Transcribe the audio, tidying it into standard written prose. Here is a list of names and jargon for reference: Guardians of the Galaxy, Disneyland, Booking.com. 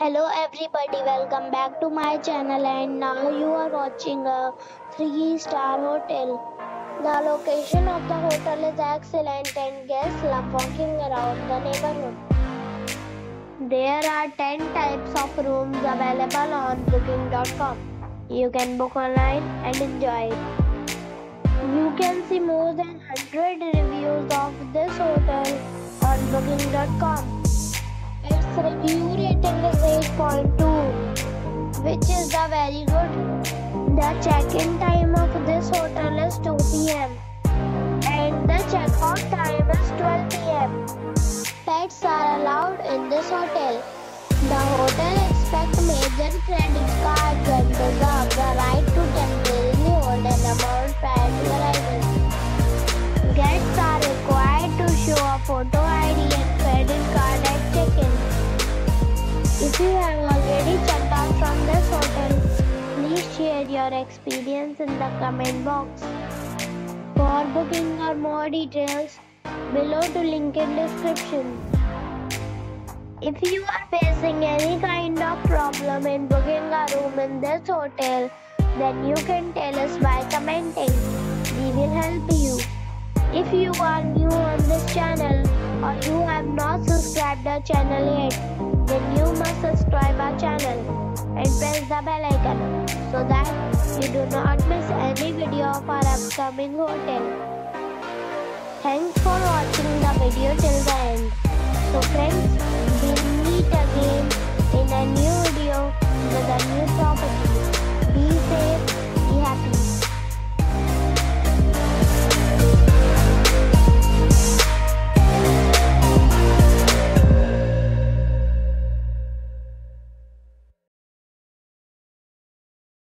Hello everybody, welcome back to my channel, and now you are watching a 3-star hotel. The location of the hotel is excellent and guests love walking around the neighborhood. There are 10 types of rooms available on Booking.com. You can book online and enjoy it. You can see more than 100 reviews of this hotel on Booking.com. Its review rating is 8.2, which is very good. The check-in time of this hotel is 2 p.m. and the check-out time is 12 p.m. Pets are allowed in this hotel. The hotel accepts major credit cards and reserves the right to temporarily hold an amount prior to arrival. Guests are required to show a photo ID and credit card at check-in. If you have already checked out from this hotel, please share your experience in the comment box. For booking or more details, below to link in description. If you are facing any kind of problem in booking a room in this hotel, then you can tell us by commenting. We will help you. If you are new on this channel or you have not subscribed our channel yet, then you must subscribe our channel and press the bell icon so that you do not miss any video of our upcoming hotel. Thanks for watching the video till the end. So friends,